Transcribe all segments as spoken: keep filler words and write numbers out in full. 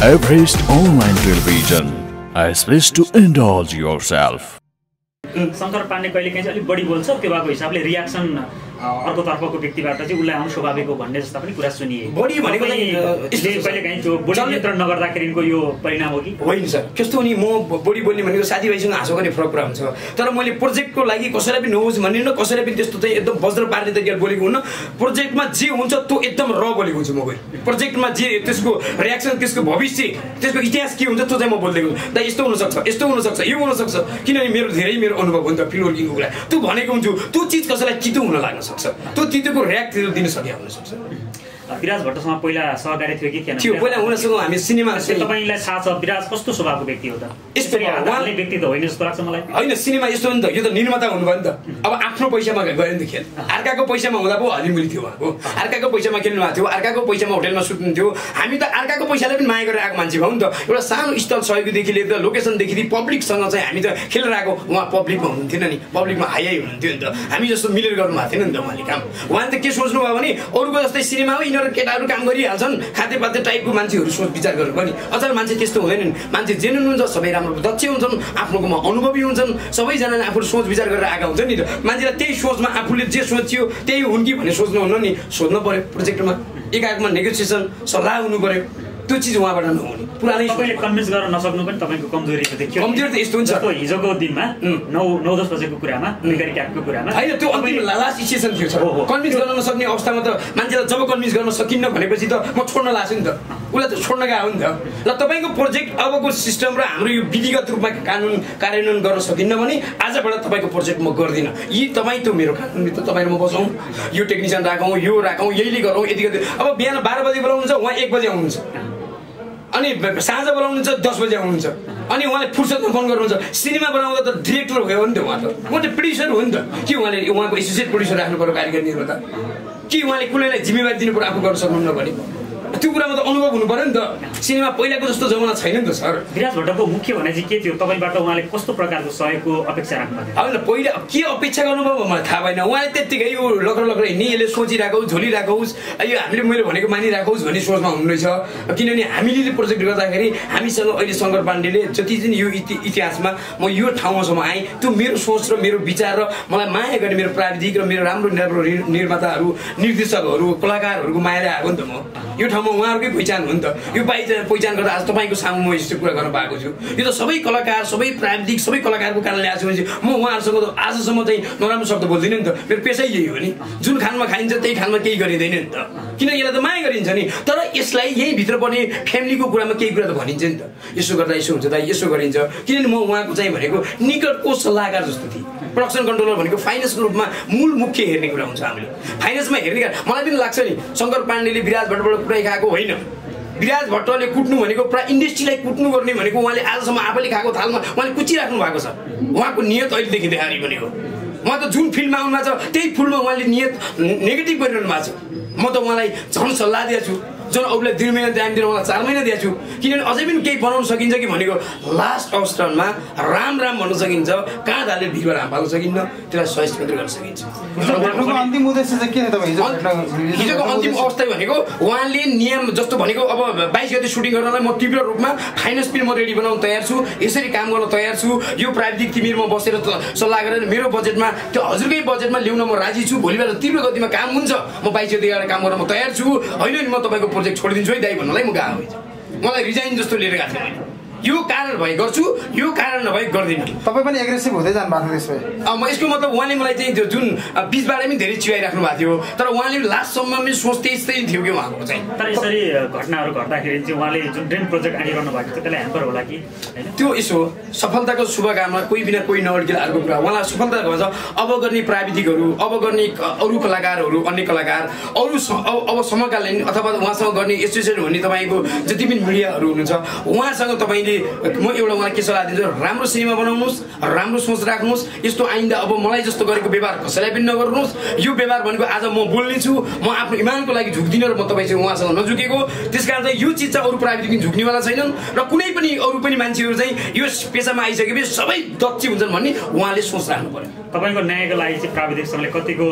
Everest Online Television, a space to indulge yourself. Shankar Pandey कहिले कहीँ अलि बढी बोल्छ, त्यो भएको हिसाबले रियाक्सन अर्को तर्फको व्यक्तिबाट चाहिँ उलाई आउँ स्वभाविक हो भन्ने जस्ता पनि कुरा सुनिए। बढी भनेको यसले कहिले कहीँ त्यो बोली नियन्त्रण नगर्दाखेरिको यो परिणाम हो कि होइन सर? त्यस्तो नि, म बढी बोल्ने भनेको साथीभाइसँग हाँसो गर्ने फरक कुरा हुन्छ, तर मैले प्रोजेक्टको लागि कसैलाई पनि नहोस् भन्दिनँ, कसैलाई पनि त्यस्तो चाहिँ एकदम बज्र पार्ने तरिकाले बोलेको हुन्न। प्रोजेक्टमा जे हुन्छ त्यो एकदम र बोलेको हुन्छु म। प्रोजेक्टमा जे त्यसको रियाक्सन, त्यसको भविष्य, त्यसको इतिहास के हुन्छ त्यो चाहिँ म बोलेको हुन्छु। त यस्तो हुन सक्छ, यस्तो हुन सक्छ, यो हुन सक्छ, किनभने मेरो धेरै मेरो अनुभव हुन्छ फिल्ड वर्किङको कुरा। त्यो भनेको हुन्छु, त्यो चिज कसैलाई चित्त हुन लाग्छ तो तीतो को रिएक्ट दिन सके हमने सबसे। विराज भट्टसँग पहिला सहकार्य थियो कि थिएन? थियो, पहिला उनीसँग हामी सिनेमा। तपाईलाई थाहा छ विराज कस्तो स्वभावको व्यक्ति हो त? यसरी आधारले व्यक्ति त होइन जस्तो लाग्छ मलाई। होइन, सिनेमा यस्तो हो नि त, यो त निर्माता हुनुभयो नि त। अब आफ्नो पैसामा गयो नि त खेल, अर्काको पैसामा हुँदा पो हलिमुली थियो उहाँको। अर्काको पैसामा खेल्नु भएको थियो, अर्काको पैसामा होटेलमा सुत्नु थियो। हामी त अर्काको पैसाले पनि माया गरेर आएको मान्छे भयौँ नि त। एउटा सानो स्थल सहयोगदेखि लिएर लोकेसनदेखि लिएर पब्लिकसँग चाहिँ हामी त खेलेर आएको। उहाँ पब्लिकमा हुनुहुन्थेन नि, पब्लिकमा हाई हाई हुनुहुन्थ्यो नि त। हामी जस्तो मिलेर गर्नु भएको थिएन नि त उहाँले काम। उहाँले त के सोच्नु भयो भने अरूको जस्तै सिनेमा हो, केटाहरू काम गरिहाल्छन्, खातेपाते टाइपको मान्छेहरू सोच विचार गर्नु पनि। अचल मान्छे त्यस्तो हुँदैनन्, मान्छे जेन्युन हुन्छ, सबै राम्रो दक्ष हुन्छन्, आफ्नोकोमा अनुभवी हुन्छन्, सबैजनाले आफ्नो सोच विचार गरेर आएका हुन्छन् नि त। मान्छेलाई त्यही सोचमा आफूले जे सोच्यो त्यही हुन् कि भन्ने सोच्नु हुन्न नि, सोध्नु पर्यो। प्रोजेक्टमा एकाएकमा नेगोसिएसन सल्लाह हुनु पर्यो, त्यो चिज उहाँबाट नहुने। पुरानै तपाईँले कन्भिन्स गर्न नसक्नु पनि तपाईँको कमजोरी छ। देखियो कमजोरी त यस्तो हुन्छ, हिजोको दिनमा नौ दस बजेको कुरामा, बेकारी ट्यागको कुरामा हैन, त्यो अन्तिम लास्ट स्टेसन थियो सर। कन्भिन्स गर्न नसक्ने अवस्थामा त मान्छेलाई जब कन्भिन्स गर्न सकिन्न भनेपछि त म छोड्न लाग्छु नि त, उलाई त छोड्न गए हो नि त। ल, तपाईँको प्रोजेक्ट अबको सिस्टम र हाम्रो यो विधिगत रूपमा कानुन कार्यान्वयन गर्न सकिन्न भने आजबाट तपाईँको प्रोजेक्ट म गर्दिन। यी तपाईँ त मेरो कानुनभित्र तपाईँ र म बसौँ, यो टेक्निसियन राखौँ, यो राखौँ, यहीले गरौँ, यति गर्दै। अब बिहान बाह्र बजे बोलाउनुहुन्छ, उहाँ एक बजे आउनुहुन्छ, अनि साँझ बोलाउनुहुन्छ दस बजे आउनुहुन्छ, अनि उहाँले फुर्सदमा फोन गर्नुहुन्छ। सिनेमा बनाउँदा त डिरेक्टर भयो नि त उहाँ, त उहाँ त प्रड्युसर हो नि त। के उहाँले उहाँको एसोसिएट प्रड्युसर राख्नु पऱ्यो कार्यकारी निर्माता? कि उहाँले कुनैलाई जिम्मेवारी दिनु पऱ्यो आफू गर्न सक्नुहुन्न भने? त्यो कुरामा त अनुभव हुनु पऱ्यो नि त। सिनेमा पहिलाको जस्तो जमाना छैन नि त सर। विराज भट्टको मुख्य भने चाहिँ के थियो तपाईँबाट? उहाँले कस्तो प्रकारको सहयोगको अपेक्षा राख्नुभयो? होइन, पहिला के अपेक्षा गर्नुभयो मलाई थाहा भएन। उहाँले त्यत्तिकै यो लग्र लग्र हिँड्ने, यसले सोचिरहेको होस्, झोलिरहेको होस्, यो हामीले मैले भनेको मानिरहेको होस् भन्ने सोचमा हुनु रहेछ। किनभने हामीले प्रोजेक्ट गर्दाखेरि हामीसँग अहिले शङ्कर पाण्डेले जति दिन यो इतिहासमा म यो ठाउँसम्म आएँ, त्यो मेरो सोच र मेरो विचार र मलाई माया गर्ने मेरो प्राविधिक र मेरो राम्रो राम्रो निर्माताहरू, निर्देशकहरू, कलाकारहरूको मायाले आएको नि त। म यो ठाउँमा उहाँहरूकै पहिचान हो नि त। यो पहिचान पहिचान गर्दा आज तपाईँको सामु म यस्तो कुरा गर्न पाएको छु। यो त सबै कलाकार, सबै प्राविधिक, सबै कलाकारको कारणले आज म उहाँहरूसँग त आजसम्म चाहिँ नराम्रो शब्द बोल्दिनँ नि त। मेरो पेसै यही हो नि, जुन खानमा खाइन्छ त्यही खानमा केही गरिँदैन नि त, किन यसलाई त माया गरिन्छ नि। तर यसलाई यही भित्र पर्ने फ्यामिलीको कुरामा केही कुरा त भनिन्छ नि त, यसो गर्दा यसो हुन्छ, दाइ यसो गरिन्छ। किनभने म उहाँको चाहिँ भनेको निकटको सल्लाहकार जस्तो थिएँ। प्रोडक्सन कन्ट्रोलर भनेको फाइनेन्सको रूपमा मूल मुख्य हेर्ने कुरा हुन्छ, हामीले फाइनेन्समा हेर्ने कुरा। मलाई पनि लाग्छ नि शङ्कर पाण्डेले विराज भट्टबाट पुरै खाएको होइन। विराज भट्टले कुट्नु भनेको पुरा इन्डस्ट्रीलाई कुट्नु गर्ने भनेको उहाँले आजसम्म आफैले खाएको थालमा उहाँले कुचिराख्नु भएको छ। उहाँको नियत अहिलेदेखि देखारी भनेको उहाँ त जुन फिल्डमा आउनु भएको छ त्यही फिल्डमा उहाँले नियत नेगेटिभ गरिरहनु भएको छ। म त उहाँलाई झन् सल्लाह दिएको छु, जुन अरूलाई दुई महिना टाइम दिएर मलाई चार महिना दिएको छु। किनभने अझै पनि केही बनाउन सकिन्छ कि भनेको लास्ट अवस्थामा राम राम भन्न सकिन्छ, कहाँ दाले भिडबाट हाम पाल्न सकिन्न, त्यसलाई सहज मात्र गर्न सकिन्छ। अन्तिम उद्देश्य चाहिँ के थियो? हिजोको अन्तिम अवस्था भनेको उहाँले नियम जस्तो भनेको अब बाइस गते सुटिङ गर्नलाई म तीव्र रूपमा फाइनेन्स पनि म रेडी बनाउन तयार छु, यसरी काम गर्न तयार छु, यो प्राविधिक तिमीहरूमा बसेर सल्लाह गरेर मेरो बजेटमा, त्यो हजुरकै बजेटमा ल्याउन म राजी छु, भोलिबाट तीव्र गतिमा काम हुन्छ, म बाइस गते गएर काम गर्न म तयार छु। होइन नि, म तपाईँको प्रोजेक्ट छोडिदिन्छु है दाइ भन्नलाई म गएको होइन, मलाई रिजाइन जस्तो लिएर गएको थिएँ मैले। यो कारण भए गर्छु, यो कारण नभए गर्दिनँ। तपाईँ पनि एग्रेसिभ हुँदै जानु भएको थियो त्यसमा। म यसको मतलब उहाँले मलाई चाहिँ जुन बिचबाटै पनि धेरै चियाइराख्नु भएको थियो, तर उहाँले लास्टसम्म पनि सोच त्यस्तै थियो कि उहाँको चाहिँ। तर यसरी घटनाहरू घट्दाखेरि चाहिँ उहाँले जुन ड्रिम प्रोजेक्ट आइरहनु भएको थियो त्यसलाई ह्याम्पर होला कि? त्यो यसो सफलताको शुभकामना कोही बिना कोही नअड्किला। अर्को कुरा उहाँलाई सफलता भन्छ अब गर्ने प्राविधिकहरू, अब गर्ने अरू कलाकारहरू, अन्य कलाकार, अरू अब समकालीन अथवा उहाँसँग गर्ने एसोसिएसन भन्ने तपाईँको जति पनि मिडियाहरू हुनुहुन्छ, उहाँसँग तपाईँ म एउटा उहाँलाई के सल्लाह दिन्छु? राम्रो सिनेमा बनाउनुहोस्, राम्रो सोच राख्नुहोस्। यस्तो आइन्दा अब मलाई जस्तो गरेको व्यवहार कसैलाई पनि नगर्नुहोस्। यो व्यवहार भनेको आज म बोल्ने छु, म आफ्नो इमानको लागि झुक्दिनँ र म तपाईँ चाहिँ उहाँसँग नझुकेको। त्यस कारण चाहिँ यो चिज चाहिँ अरू प्राविधिक झुक्नेवाला छैनन् र कुनै पनि अरू पनि मान्छेहरू चाहिँ यो पेसामा आइसकेपछि सबै दक्ष हुन्छन् भन्ने उहाँले सोच राख्नु पर्यो। तपाईँको न्यायको लागि चाहिँ प्राविधिक सङ्घले कतिको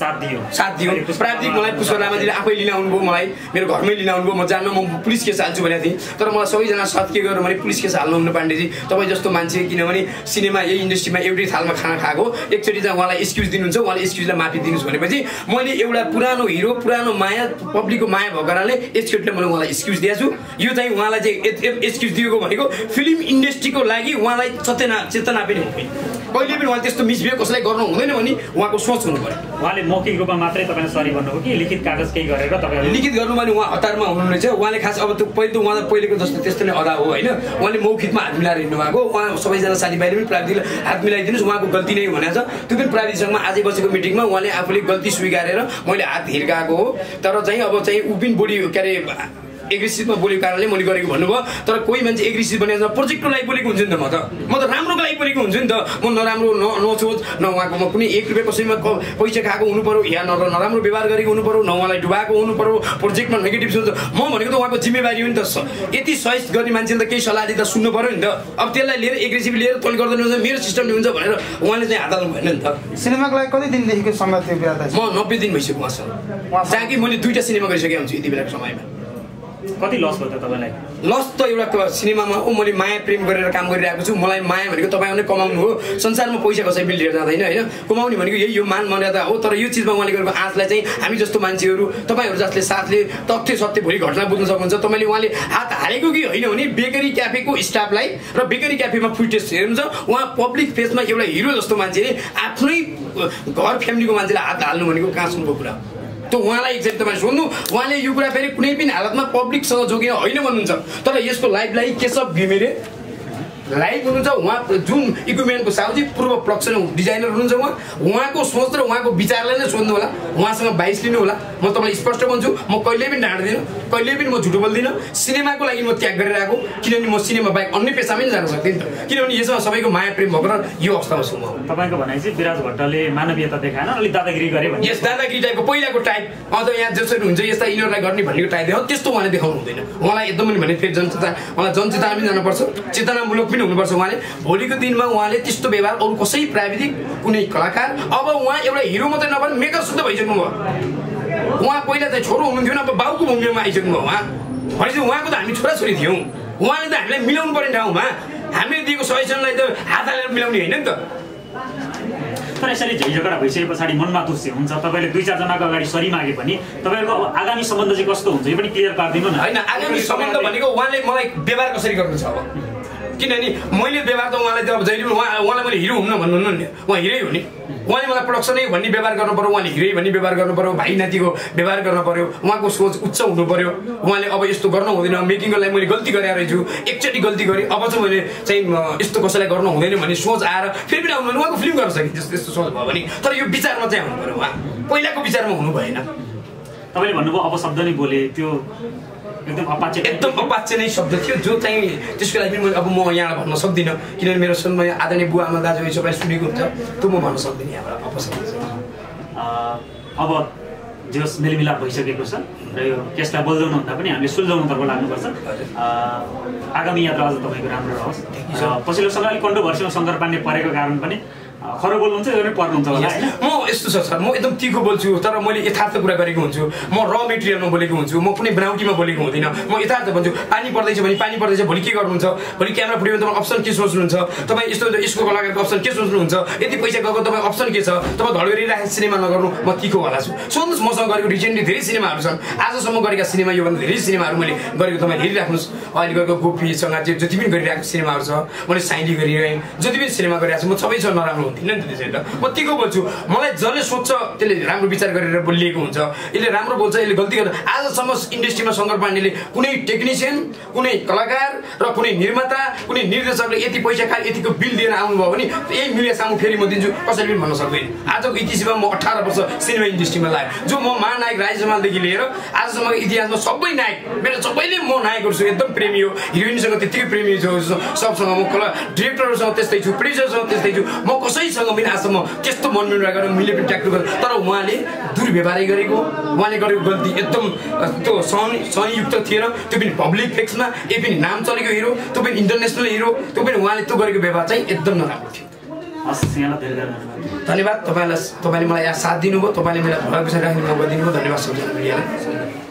साथ दियो साथ दियो प्राप्ति मलाई पुष्परामा दिले आफै लिन आउनुभयो मलाई मेरो घरमै लिन आउनुभयो म जान्न म पुलिस केस हाल्छु भनेको थिए तर मलाई सबैजना साथ के गर्नु भने पुलिस केस हाल्नु हुन्न पाण्डेजी तपाई जस्तो मान्छे किनभने सिनेमा यही इन्डस्ट्रीमा एउटै थालमा खाना खाको एकचोटी चाहिँ उहाँलाई एक्सक्युज दिनुहुन्छ उहाँले एक्सक्युजलाई माफी दिनुस् भनेपछि मैले एउटा पुरानो हिरो पुरानो माया पब्लिकको माया भगराले एकचोटीले मैले उहाँलाई एक्सक्युज दिएछु यो चाहिँ उहाँलाई चाहिँ एक्सक्युज दिएको भनेको फिल्म इन्डस्ट्रीको लागि उहाँलाई चेतना चेतना पनि हुँदैन कहिले पनि उहाँ त्यस्तो मिसबिहेभ कसलाई गर्नु हुँदैन भनी उहाँको सोच हुनु पर्यो उहाँले मौखिक रूपमा मात्रै तपाईलाई सरी भन्नुभयो कि लिखित कागज केही गरेर तपाईले लिखित गर्नु भने उहाँ हतारमा हुनु रहेछ उहाँले खास अब त्यो पहिलो उहाँ पहिलेको जस्तो त्यस्तो नै अदा हो हैन उहाँले मौखिकमा हात मिलाएर हिँड्नु भएको उहाँ सबैजना साथीभाइले पनि प्राविधिकले हात मिलाइदिनुस् उहाँको गल्ती नै भनेछ त्यो पनि प्राविधिकसँग आजै बसेको मिटिङमा उहाँले आफूले गल्ती स्वीकारेर मैले हात हिर्काएको हो तर चाहिँ अब चाहिँ उपिन बडी क्यारे एग्रेसिभमा बोलेको कारणले मैले गरेको भन्नुभयो तर कोही मान्छे एग्रेसिभ बनेछ प्रोजेक्टको लागि बोलेको हुन्छ नि त म त म त राम्रोको लागि बोलेको हुन्छ नि त म नराम्रो न नसोच न उहाँको म कुनै एक रुपियाँ कसैमा पैसा खाएको हुनु पर्यो या नराम्रो व्यवहार गरेको हुनु पर्यो न उहाँलाई डुबाएको हुनु पर्यो प्रोजेक्टमा नेगेटिभ सोच म भनेको त उहाँको जिम्मेवारी हो नि त यति सहयोग गर्ने मान्छेले त केही सल्लाह दिँदा सुन्नु पर्यो नि त अब त्यसलाई लिएर एग्रेसिभ लिएर तल गर्दैन हुन्छ मेरो सिस्टमले हुन्छ भनेर उहाँले चाहिँ हात हाल्नु भएन नि त सिनेमाको लागि कति दिनदेखिको समय थियो बिहा म नब्बे दिन भइसक्यो उहाँसँग जहाँ कि मैले दुईवटा सिनेमा गरिसकेको हुन्छु यति बेलाको समयमा कति लस भयो त तपाईलाई लस त एउटा सिनेमामा ओ मैले माया प्रेम गरेर काम गरिरहेको छु मलाई माया भनेको तपाईहरुले कमाउनु हो संसारमा पैसा कसै मिलेर जादैन हैन कमाउने भनेको यही यो मान मर्यादा हो तर यो चीजमा उहाँले गरेको आजलाई चाहिँ हामी जस्तो मान्छेहरु तपाईहरु जसले साथले तथ्य सत्य भोलि घटना बुझ्न सक्नुहुन्छ तपाईले उहाँले हात हालेको कि हैन भने बेकरी क्याफेको स्टाफलाई र बेकरी क्याफेमा फुटेज हेर्नुहुन्छ उहाँ पब्लिक फेसमा एउटा हिरो जस्तो मान्छेले आफ्नै घर फ्यामिलीको मान्छेले हात हाल्नु भनेको कासुनको कुरा हो तो उहाँलाई एक्जेक्ट तपाईँ सोध्नु उहाँले यो कुरा फेरि कुनै पनि हालतमा पब्लिकसँग जोगिन होइन भन्नुहुन्छ तर यसको लाइभलाई केशव घिमिरे लाइभ हुनुहुन्छ उहाँ जुन इक्विपमेन्टको साउजी पूर्व प्रोडक्सन डिजाइनर हुनुहुन्छ उहाँ उहाँको सोच र उहाँको विचारलाई नै सोध्नु होला उहाँसँग बाइस लिनु होला म तपाईलाई स्पष्ट भन्छु म कहिले पनि ढाड्दिन कहिले पनि म झुटो बोल्दिन सिनेमाको लागि म त्याग गरिरहेको किनभने म सिनेमा बाहेक अन्य पेसामा पनि जान सक्दिनँ किनभने यसमा सबैको माया प्रेम भएर यो अवस्थामा छु म तपाईको भनाइ चाहिँ विराज भट्टले मानवीयता देखाएन अलि दादागिरी गरे भन्ने यस दादागिरी टाइपको पहिलाको टाइप अझ यहाँ जसरी हुन्छ यस्ता इनरलाई गर्ने भन्नेको टाइप हो त्यस्तो उहाँले देखाउनु हुँदैन उहाँलाई एकदमै भने फेरि जनचेतना उहाँलाई जनचेतना पनि जानुपर्छ चेतनामूलक हुनुपर्छ उहाँले भोलिको दिनमा उहाँले त्यस्तो व्यवहार अरू कसै प्राविधिक कुनै कलाकार अब उहाँ एउटा हिरो मात्रै नभएर मेकर शुद्ध भइसक्नु भयो उहाँ पहिला चाहिँ छोरो हुनुहुन्थ्यो अब बाउको भूमिकामा आइसक्नु भयो उहाँ भनेपछि उहाँको त हामी छोराछोरी थियौँ उहाँले त हामीलाई मिलाउनु पर्ने ठाउँमा हामीले दिएको सजेसनलाई त हात हालेर मिलाउने होइन नि त तर यसरी झैझगडा भइसके पछाडि मनमा दुष्य हुन्छ तपाईले दुई चार जनाको अगाडि सरी मागे पनि तपाईहरुको आगामी सम्बन्ध चाहिँ कस्तो हुन्छ यो पनि क्लियर पार्दिनु न हैन आगामी सम्बन्ध भनेको उहाँले मलाई व्यवहार कसरी गर्नु छ अब किनभने मैले व्यवहार त उहाँलाई अब जहिले पनि उहाँ उहाँलाई मैले हिरो हुन्न भन्नुहुन्न नि उहाँ हिरै हो नि उहाँले मलाई प्रोडक्सनै भन्ने व्यवहार गर्नु पर्यो उहाँले हिरै भन्ने व्यवहार गर्नु पर्यो भाइ नातिको व्यवहार गर्नु पर्यो उहाँको सोच उच्च हुनु पर्यो उहाँले अब यस्तो गर्नु हुँदैन मेकिङको लागि मैले गल्ती गरेर रहेछु एकचोटि गल्ती गरेँ अब चाहिँ मैले चाहिँ यस्तो कसैलाई गर्नु हुँदैन भन्ने सोच आएर फेरि पनि आउनु उहाँको फिल्म गर्न सकिन्छ त्यस्तो यस्तो सोच भयो भने तर यो विचारमा चाहिँ हुनु पर्यो उहाँ पहिलाको विचारमा हुनु भएन तपाईँले भन्नुभयो अब शब्द नै बोले त्यो एकदम अपाच्य एकदम अपाच्य नै शब्द थियो जो चाहिँ त्यसको लागि पनि अब म यहाँ भन्न सक्दिनँ किनभने मेरो सन्म आदरणीय बुवा आमा दाजुभाइ सबै सुनेको हुन्छ त्यो म भन्न सक्दिनँ यहाँबाट अपशब्द अब जस मेलमिलाप भइसकेको छ र यो केसलाई बोल्दैनहुँदा पनि हामीले सुल्झाउनुतर्फ लाग्नुपर्छ आगामी यात्रा अझ तपाईँको राम्रो रहोस् पछिल्लो समय अलिक कन्ट्रोभर्सियल शङ्कर पाण्डे परेको कारण पनि खरो बोल्नुहुन्छ यो पनि पर्नुहुन्छ होला हैन म यस्तो छ सर म एकदम तिखो बोल्छु तर मैले यथार्थ कुरा गरेको हुन्छु म र मेटेरियलमा बोलेको हुन्छु म कुनै बनाउटीमा बोलेको हुँदिन म यथार्थ भन्छु पानी पर्दैछ भने पानी पर्दैछ भोलि के गर्नुहुन्छ भोलि क्यामेरा फुट्यो भने तपाईँ अप्सन के सोच्नुहुन्छ तपाईँ यस्तो हुन्छ यसको कलाकारको अप्सन के सोच्नुहुन्छ यति पैसा गएको तपाईँ अप्सन के छ तपाईँ धडगरिरहेको सिनेमा नगर्नु म तिखो होला छु सोध्नुहोस् मसँग गरेको रिसेन्टली धेरै सिनेमाहरू छन् आजसम्म गरेका सिनेमा योभन्दा धेरै सिनेमाहरू मैले गरेको तपाईँले हेरिराख्नुहोस् अहिले गरेको गोपीसँग जे जति पनि गरिरहेको सिनेमाहरू छ मैले साइली गरिरहेँ जति पनि सिनेमा गरिरहेको छु म सबै छ नराम्रो थिएन नि त्यसै त म तिखो बोल्छु मलाई जसले सोध्छ त्यसले राम्रो विचार गरेर बोलिएको हुन्छ यसले राम्रो बोल्छ यसले गल्ती गर्छ आजसम्म इन्डस्ट्रीमा शङ्कर पाण्डेले कुनै टेक्निसियन कुनै कलाकार र कुनै निर्माता कुनै निर्देशकले यति पैसा खाएर यतिको बिल दिएर आउनुभयो भने यही मिडिया सामु फेरि म दिन्छु कसैले पनि भन्न सक्दैन आजको इतिहासमा म अठार वर्ष सिनेमा इन्डस्ट्रीमा लागेँ जो म महानायक राजेश हमालदेखि लिएर आजसम्मको इतिहासमा सबै नायक मेरो सबैले म नायकहरू छु एकदम प्रेमी हो हिरोइनसँग त्यतिकै प्रेमी छु सबसँग म कला डिरेक्टरहरूसँग त्यस्तै छु प्रोड्युसरसँग त्यस्तै छु म कसैसँग पनि आजसम्म त्यस्तो मनमिन राखेर मिले पनि ट्याक्नु पर्छ तर उहाँले दुर्व्यवहार गरेको उहाँले गरेको गल्ती एकदम त्यो सहनी सहनीयुक्त थिएन त्यो पनि पब्लिक फेक्समा यो पनि नाम चलेको हिरो त्यो पनि इन्टरनेसनल हिरो त्यो पनि उहाँले त्यो गरेको व्यवहार चाहिँ एकदम नराम्रो थियो धन्यवाद तपाईलाई मलाई यहाँ साथ दिनुभयो, तपाईले मलाई भरोसा राख्नु भएको दिनुभयो। धन्यवाद सबैजना मिडियालाई।